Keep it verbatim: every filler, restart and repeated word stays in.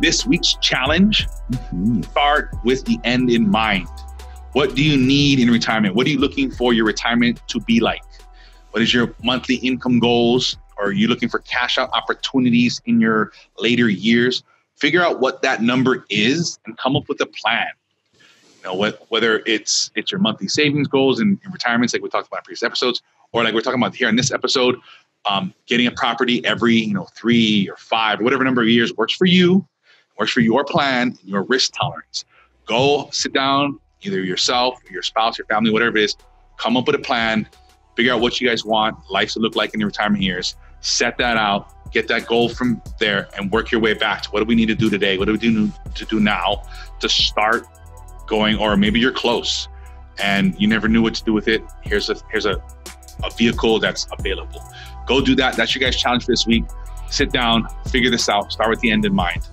this week's challenge, mm-hmm. start with the end in mind. What do you need in retirement? What are you looking for your retirement to be like? What is your monthly income goals? Are you looking for cash out opportunities in your later years? Figure out what that number is and come up with a plan. You know, what, whether it's it's your monthly savings goals and retirements like we talked about in previous episodes, or like we're talking about here in this episode, um, getting a property every you know three or five, whatever number of years works for you, works for your plan, and your risk tolerance. Go sit down, either yourself, or your spouse, your family, whatever it is, come up with a plan, figure out what you guys want life to look like in your retirement years, set that out, get that goal from there, and work your way back to what do we need to do today? What do we do to do now to start going, or maybe you're close and you never knew what to do with it. Here's a here's a, a vehicle that's available. Go do that. That's your guys' challenge for this week. Sit down, figure this out, start with the end in mind.